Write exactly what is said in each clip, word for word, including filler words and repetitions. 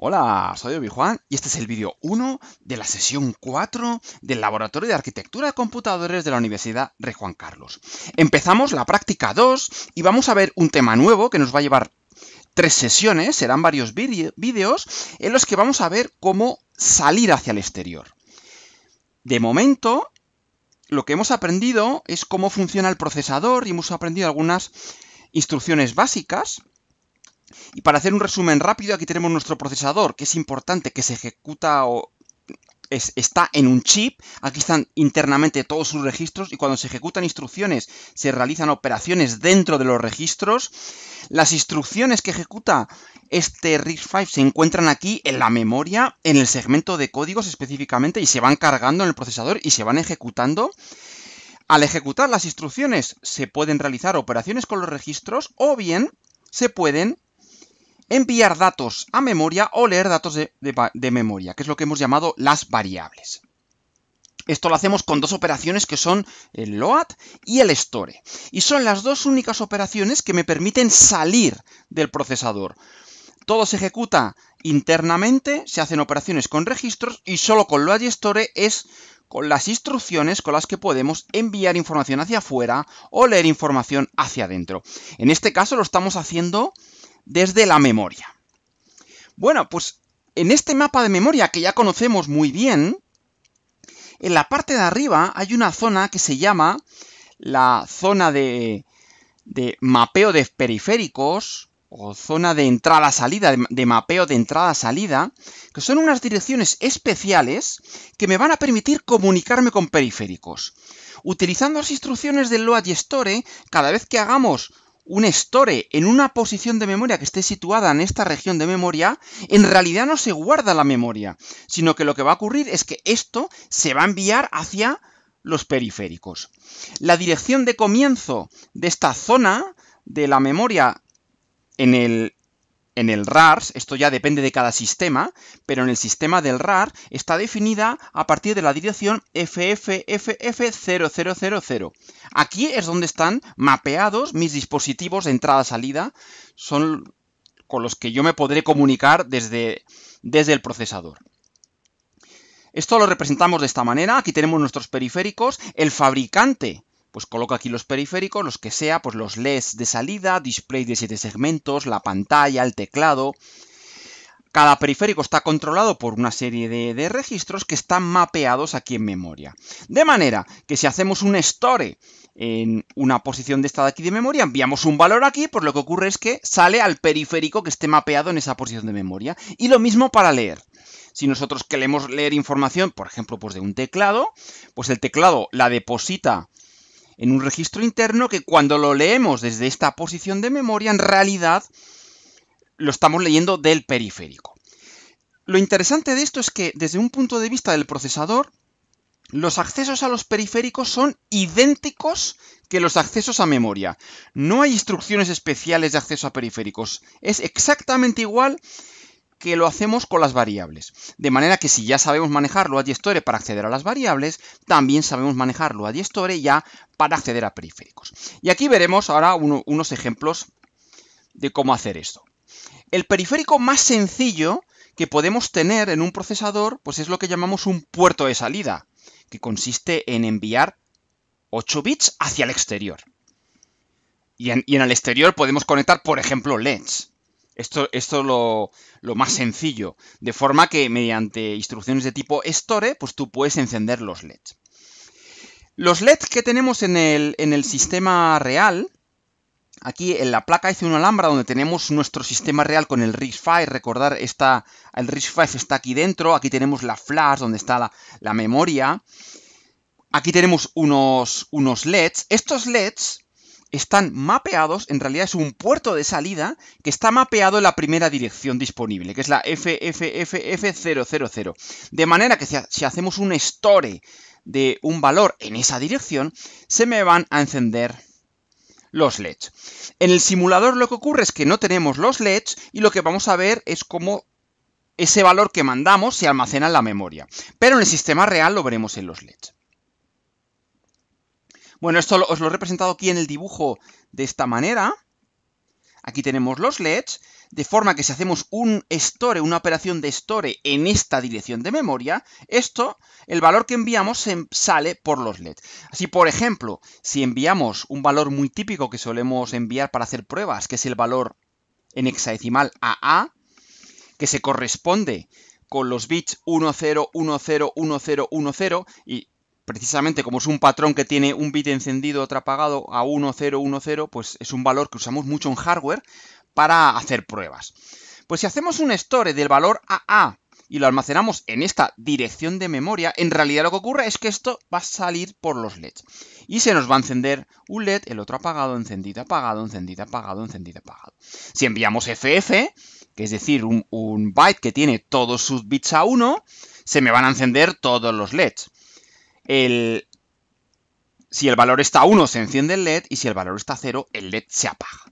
Hola, soy Obijuan y este es el vídeo uno de la sesión cuatro del Laboratorio de Arquitectura de Computadores de la Universidad Rey Juan Carlos. Empezamos la práctica dos y vamos a ver un tema nuevo que nos va a llevar tres sesiones, serán varios vídeos en los que vamos a ver cómo salir hacia el exterior. De momento, lo que hemos aprendido es cómo funciona el procesador y hemos aprendido algunas instrucciones básicas. Y para hacer un resumen rápido, aquí tenemos nuestro procesador, que es importante que se ejecuta o es, está en un chip. Aquí están internamente todos sus registros y cuando se ejecutan instrucciones se realizan operaciones dentro de los registros. Las instrucciones que ejecuta este RISC-V se encuentran aquí en la memoria, en el segmento de códigos específicamente, y se van cargando en el procesador y se van ejecutando. Al ejecutar las instrucciones se pueden realizar operaciones con los registros o bien se pueden enviar datos a memoria o leer datos de, de, de memoria, que es lo que hemos llamado las variables. Esto lo hacemos con dos operaciones que son el load y el store. Y son las dos únicas operaciones que me permiten salir del procesador. Todo se ejecuta internamente, se hacen operaciones con registros y solo con load y store es con las instrucciones con las que podemos enviar información hacia afuera o leer información hacia adentro. En este caso lo estamos haciendo desde la memoria. Bueno, pues en este mapa de memoria que ya conocemos muy bien, en la parte de arriba hay una zona que se llama la zona de, de mapeo de periféricos o zona de entrada-salida, de, de mapeo de entrada-salida, que son unas direcciones especiales que me van a permitir comunicarme con periféricos. Utilizando las instrucciones del load y store, cada vez que hagamos un store en una posición de memoria que esté situada en esta región de memoria, en realidad no se guarda la memoria, sino que lo que va a ocurrir es que esto se va a enviar hacia los periféricos. La dirección de comienzo de esta zona de la memoria en el, en el RARS, esto ya depende de cada sistema, pero en el sistema del RAR está definida a partir de la dirección F F F F cero cero cero cero. Aquí es donde están mapeados mis dispositivos de entrada-salida, son con los que yo me podré comunicar desde, desde el procesador. Esto lo representamos de esta manera, aquí tenemos nuestros periféricos, el fabricante pues coloca aquí los periféricos, los que sea, pues los L E Ds de salida, displays de siete segmentos, la pantalla, el teclado. Cada periférico está controlado por una serie de, de registros que están mapeados aquí en memoria. De manera que si hacemos un store en una posición de esta de aquí de memoria, enviamos un valor aquí, pues lo que ocurre es que sale al periférico que esté mapeado en esa posición de memoria. Y lo mismo para leer. Si nosotros queremos leer información, por ejemplo, pues de un teclado, pues el teclado la deposita en un registro interno que cuando lo leemos desde esta posición de memoria, en realidad lo estamos leyendo del periférico. Lo interesante de esto es que desde un punto de vista del procesador, los accesos a los periféricos son idénticos que los accesos a memoria. No hay instrucciones especiales de acceso a periféricos. Es exactamente igual que lo hacemos con las variables. De manera que si ya sabemos manejar load y store para acceder a las variables, también sabemos manejar load y store ya para acceder a periféricos. Y aquí veremos ahora uno, unos ejemplos de cómo hacer esto. El periférico más sencillo que podemos tener en un procesador, pues es lo que llamamos un puerto de salida, que consiste en enviar ocho bits hacia el exterior. Y en, y en el exterior podemos conectar, por ejemplo, L E Ds. Esto, esto es lo, lo más sencillo, de forma que mediante instrucciones de tipo store, pues tú puedes encender los L E Ds. Los L E Ds que tenemos en el, en el sistema real, aquí en la placa hice una Alhambra donde tenemos nuestro sistema real con el RISC-V, recordar, está, el RISC-V está aquí dentro, aquí tenemos la flash donde está la, la memoria, aquí tenemos unos, unos L E Ds, estos L E Ds están mapeados, en realidad es un puerto de salida que está mapeado en la primera dirección disponible, que es la F F F F cero cero cero. De manera que si hacemos un store de un valor en esa dirección, se me van a encender los L E Ds. En el simulador lo que ocurre es que no tenemos los L E Ds y lo que vamos a ver es cómo ese valor que mandamos se almacena en la memoria. Pero en el sistema real lo veremos en los L E Ds. Bueno, esto os lo he representado aquí en el dibujo de esta manera. Aquí tenemos los L E Ds. de forma que si hacemos un store, una operación de store en esta dirección de memoria, esto, el valor que enviamos se sale por los L E D. Así, por ejemplo, si enviamos un valor muy típico que solemos enviar para hacer pruebas, que es el valor en hexadecimal A A, que se corresponde con los bits uno cero uno cero uno cero uno cero y precisamente como es un patrón que tiene un bit encendido, otro apagado a uno cero uno cero, pues es un valor que usamos mucho en hardware para hacer pruebas. Pues si hacemos un store del valor A A y lo almacenamos en esta dirección de memoria, en realidad lo que ocurre es que esto va a salir por los L E Ds. Y se nos va a encender un L E D, el otro apagado, encendido, apagado, encendido, apagado, encendido, apagado. Si enviamos F F, que es decir, un, un byte que tiene todos sus bits a uno, se me van a encender todos los L E Ds. El, si el valor está a uno, se enciende el L E D, y si el valor está a cero, el L E D se apaga.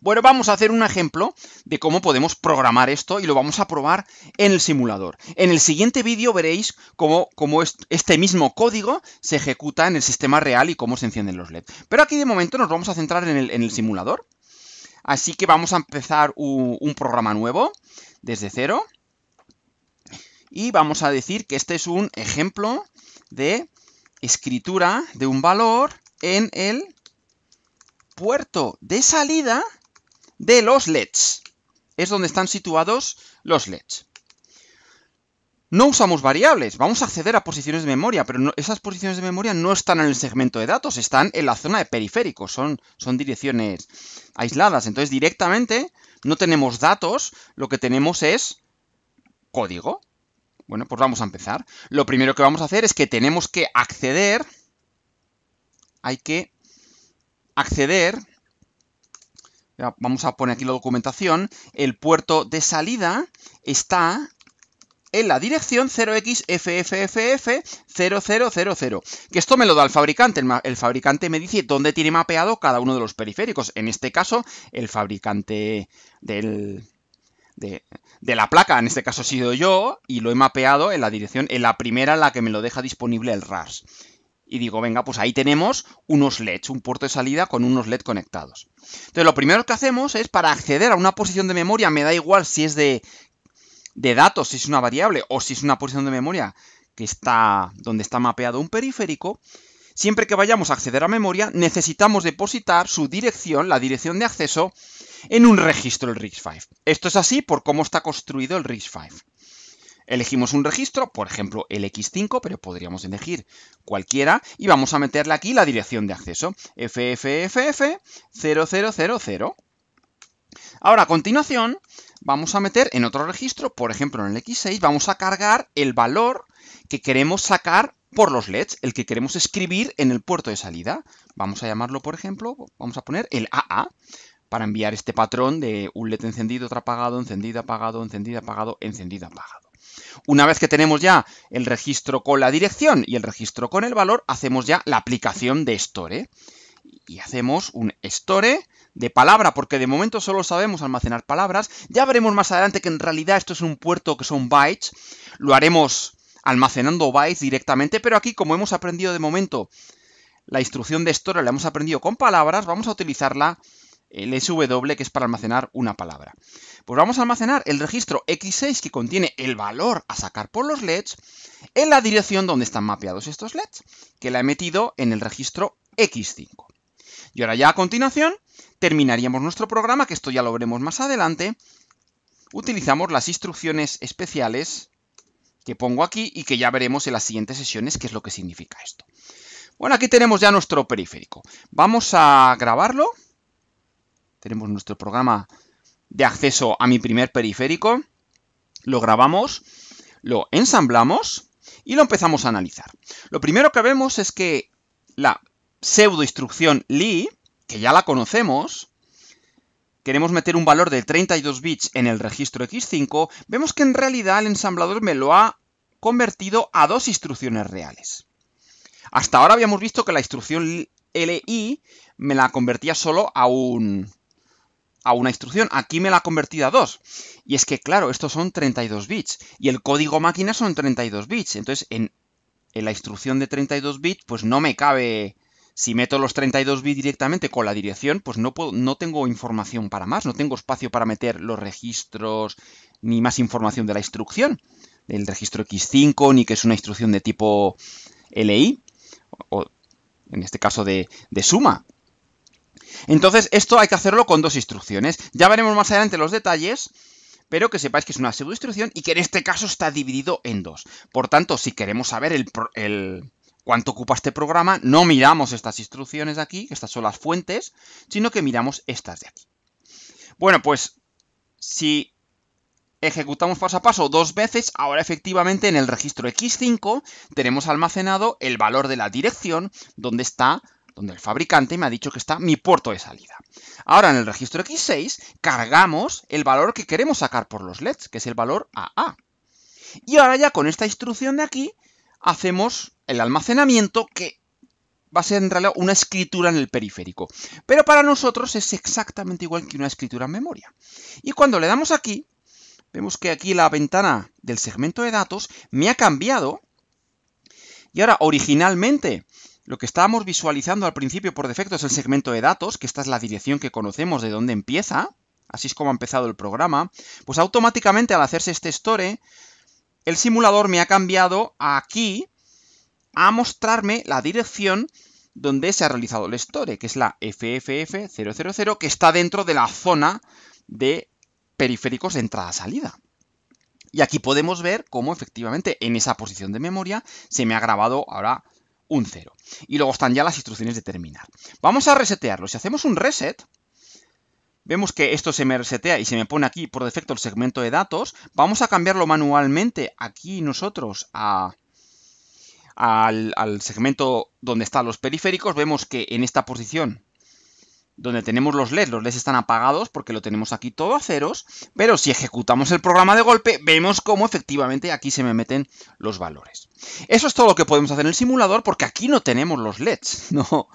Bueno, vamos a hacer un ejemplo de cómo podemos programar esto y lo vamos a probar en el simulador. En el siguiente vídeo veréis cómo, cómo este mismo código se ejecuta en el sistema real y cómo se encienden los L E D. Pero aquí de momento nos vamos a centrar en el, en el simulador. Así que vamos a empezar un, un programa nuevo desde cero. Y vamos a decir que este es un ejemplo de escritura de un valor en el puerto de salida de los L E Ds. Es donde están situados los L E Ds. No usamos variables, vamos a acceder a posiciones de memoria, pero no, esas posiciones de memoria no están en el segmento de datos, están en la zona de periféricos, son, son direcciones aisladas. Entonces, directamente no tenemos datos, lo que tenemos es código. Bueno, pues vamos a empezar. Lo primero que vamos a hacer es que tenemos que acceder, hay que acceder... Vamos a poner aquí la documentación. El puerto de salida está en la dirección cero x f f f f cero cero cero cero. Que esto me lo da el fabricante. El, el fabricante me dice dónde tiene mapeado cada uno de los periféricos. En este caso, el fabricante del, de, de la placa, en este caso he sido yo, y lo he mapeado en la dirección, en la primera en la que me lo deja disponible el R A R S. Y digo, venga, pues ahí tenemos unos L E Ds, un puerto de salida con unos L E D conectados. Entonces, lo primero que hacemos es, para acceder a una posición de memoria, me da igual si es de, de datos, si es una variable, o si es una posición de memoria que está donde está mapeado un periférico, siempre que vayamos a acceder a memoria, necesitamos depositar su dirección, la dirección de acceso, en un registro del RISC-V. Esto es así por cómo está construido el RISC-V. Elegimos un registro, por ejemplo el equis cinco, pero podríamos elegir cualquiera, y vamos a meterle aquí la dirección de acceso, F F F F cero cero cero cero. Ahora, a continuación, vamos a meter en otro registro, por ejemplo en el equis seis, vamos a cargar el valor que queremos sacar por los L E Ds, el que queremos escribir en el puerto de salida. Vamos a llamarlo, por ejemplo, vamos a poner el A A. Para enviar este patrón de un L E D encendido, otro apagado, encendido, apagado, encendido, apagado, encendido, apagado. Una vez que tenemos ya el registro con la dirección y el registro con el valor, hacemos ya la aplicación de store. Y hacemos un store de palabra, porque de momento solo sabemos almacenar palabras. Ya veremos más adelante que en realidad esto es un puerto que son bytes. Lo haremos almacenando bytes directamente, pero aquí, como hemos aprendido de momento la instrucción de store, la hemos aprendido con palabras, vamos a utilizarla el S W, que es para almacenar una palabra. Pues vamos a almacenar el registro equis seis, que contiene el valor a sacar por los L E Ds, en la dirección donde están mapeados estos L E Ds, que la he metido en el registro equis cinco. Y ahora ya a continuación terminaríamos nuestro programa, que esto ya lo veremos más adelante. Utilizamos las instrucciones especiales que pongo aquí y que ya veremos en las siguientes sesiones qué es lo que significa esto. Bueno, aquí tenemos ya nuestro periférico. Vamos a grabarlo. Tenemos nuestro programa de acceso a mi primer periférico, lo grabamos, lo ensamblamos y lo empezamos a analizar. Lo primero que vemos es que la pseudo instrucción L I, que ya la conocemos, queremos meter un valor de treinta y dos bits en el registro equis cinco, vemos que en realidad el ensamblador me lo ha convertido a dos instrucciones reales. Hasta ahora habíamos visto que la instrucción L I me la convertía solo a un... a una instrucción, aquí me la ha convertido a dos. Y es que, claro, estos son treinta y dos bits, y el código máquina son treinta y dos bits, entonces en, en la instrucción de treinta y dos bits, pues no me cabe Si meto los treinta y dos bits directamente con la dirección, pues no, puedo, no tengo información para más, no tengo espacio para meter los registros ni más información de la instrucción, del registro equis cinco, ni que es una instrucción de tipo L I, o en este caso de, de suma. Entonces, esto hay que hacerlo con dos instrucciones. Ya veremos más adelante los detalles, pero que sepáis que es una pseudoinstrucción y que en este caso está dividido en dos. Por tanto, si queremos saber el, el, cuánto ocupa este programa, no miramos estas instrucciones de aquí, que estas son las fuentes, sino que miramos estas de aquí. Bueno, pues si ejecutamos paso a paso dos veces, ahora efectivamente en el registro equis cinco tenemos almacenado el valor de la dirección donde está... donde el fabricante me ha dicho que está mi puerto de salida. Ahora en el registro equis seis cargamos el valor que queremos sacar por los leds, que es el valor A A. Y ahora ya con esta instrucción de aquí hacemos el almacenamiento, que va a ser en realidad una escritura en el periférico. Pero para nosotros es exactamente igual que una escritura en memoria. Y cuando le damos aquí, vemos que aquí la ventana del segmento de datos me ha cambiado. Y ahora originalmente... lo que estábamos visualizando al principio por defecto es el segmento de datos, que esta es la dirección que conocemos de dónde empieza, así es como ha empezado el programa. Pues automáticamente al hacerse este store, el simulador me ha cambiado aquí a mostrarme la dirección donde se ha realizado el store, que es la F F F cero cero cero, que está dentro de la zona de periféricos de entrada-salida. Y aquí podemos ver cómo efectivamente en esa posición de memoria se me ha grabado ahora un cero. Y luego están ya las instrucciones de terminar. Vamos a resetearlo. Si hacemos un reset, vemos que esto se me resetea y se me pone aquí por defecto el segmento de datos. Vamos a cambiarlo manualmente aquí nosotros a, a, al, al segmento donde están los periféricos. Vemos que en esta posición donde tenemos los leds, los leds están apagados porque lo tenemos aquí todo a ceros. Pero si ejecutamos el programa de golpe, vemos cómo efectivamente aquí se me meten los valores. Eso es todo lo que podemos hacer en el simulador, porque aquí no tenemos los leds, no,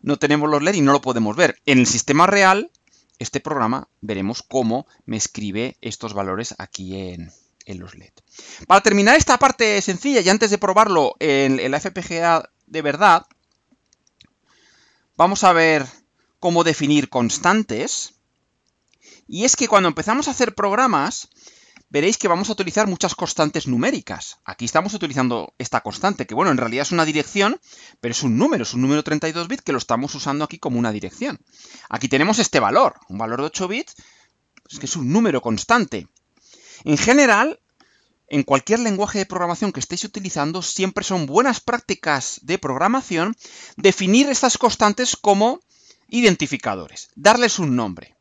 no tenemos los leds y no lo podemos ver. En el sistema real, este programa, veremos cómo me escribe estos valores aquí en, en los leds. Para terminar esta parte sencilla, y antes de probarlo en, en la F P G A de verdad, vamos a ver cómo definir constantes. Y es que cuando empezamos a hacer programas, veréis que vamos a utilizar muchas constantes numéricas. Aquí estamos utilizando esta constante, que bueno, en realidad es una dirección, pero es un número, es un número treinta y dos bits que lo estamos usando aquí como una dirección. Aquí tenemos este valor, un valor de ocho bits, pues que es un número constante. En general, en cualquier lenguaje de programación que estéis utilizando, siempre son buenas prácticas de programación definir estas constantes como identificadores, darles un nombre,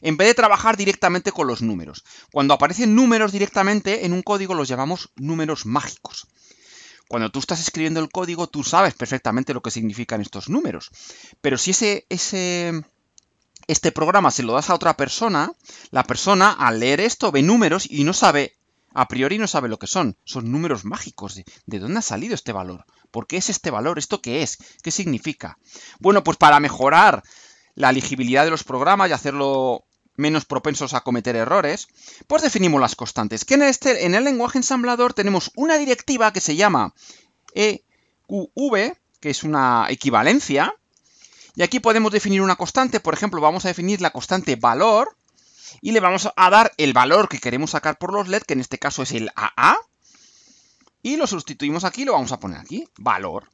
en vez de trabajar directamente con los números. Cuando aparecen números directamente en un código los llamamos números mágicos. Cuando tú estás escribiendo el código tú sabes perfectamente lo que significan estos números. Pero si ese, ese, este programa se lo das a otra persona, la persona al leer esto ve números y no sabe, a priori no sabe lo que son. Son números mágicos. ¿De dónde ha salido este valor? ¿Por qué es este valor? ¿Esto qué es? ¿Qué significa? Bueno, pues para mejorar la legibilidad de los programas y hacerlo menos propensos a cometer errores, pues definimos las constantes. Que en, este, en el lenguaje ensamblador tenemos una directiva que se llama E Q V, que es una equivalencia, y aquí podemos definir una constante. Por ejemplo, vamos a definir la constante valor, y le vamos a dar el valor que queremos sacar por los leds, que en este caso es el A A, y lo sustituimos aquí, lo vamos a poner aquí, valor.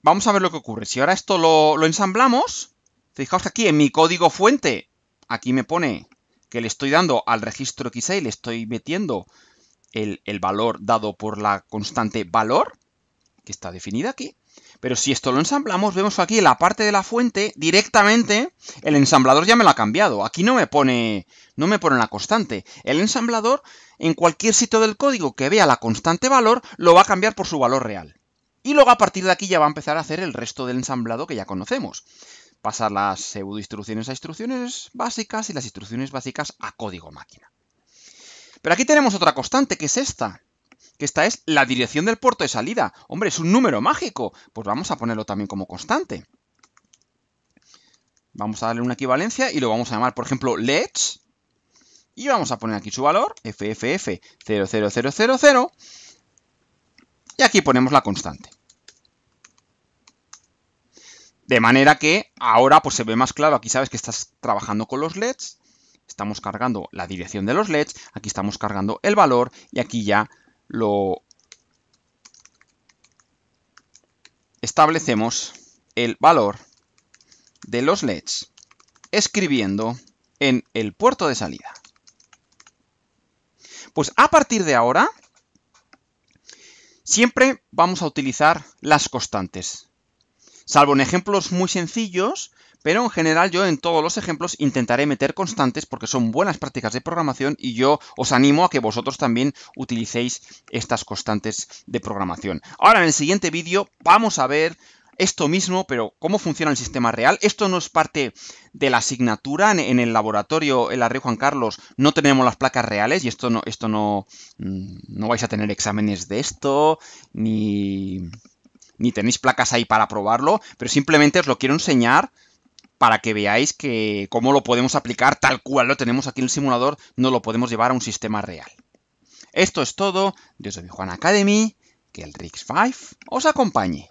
Vamos a ver lo que ocurre. Si ahora esto lo, lo ensamblamos, fijaos que aquí en mi código fuente, aquí me pone que le estoy dando al registro equis seis, le estoy metiendo el, el valor dado por la constante valor, que está definida aquí. Pero si esto lo ensamblamos, vemos aquí en la parte de la fuente, directamente el ensamblador ya me lo ha cambiado. Aquí no me pone, no me pone la constante. El ensamblador, en cualquier sitio del código que vea la constante valor, lo va a cambiar por su valor real. Y luego a partir de aquí ya va a empezar a hacer el resto del ensamblado que ya conocemos. Pasar las pseudoinstrucciones a instrucciones básicas y las instrucciones básicas a código máquina. Pero aquí tenemos otra constante, que es esta. Que esta es la dirección del puerto de salida. Hombre, es un número mágico. Pues vamos a ponerlo también como constante. Vamos a darle una equivalencia y lo vamos a llamar, por ejemplo, leds. Y vamos a poner aquí su valor, F F F cero cero cero cero cero. y aquí ponemos la constante. De manera que ahora pues se ve más claro, aquí sabes que estás trabajando con los L E Ds, estamos cargando la dirección de los L E Ds, aquí estamos cargando el valor y aquí ya lo establecemos el valor de los L E Ds escribiendo en el puerto de salida. Pues a partir de ahora siempre vamos a utilizar las constantes. Salvo en ejemplos muy sencillos, pero en general yo en todos los ejemplos intentaré meter constantes porque son buenas prácticas de programación y yo os animo a que vosotros también utilicéis estas constantes de programación. Ahora en el siguiente vídeo vamos a ver esto mismo, pero cómo funciona el sistema real. Esto no es parte de la asignatura. En el laboratorio, en la Rey Juan Carlos, no tenemos las placas reales y esto no, esto no, no vais a tener exámenes de esto, ni... ni tenéis placas ahí para probarlo, pero simplemente os lo quiero enseñar para que veáis que cómo lo podemos aplicar tal cual lo tenemos aquí en el simulador, no lo podemos llevar a un sistema real. Esto es todo de Obijuan Academy, que el RISC-V os acompañe.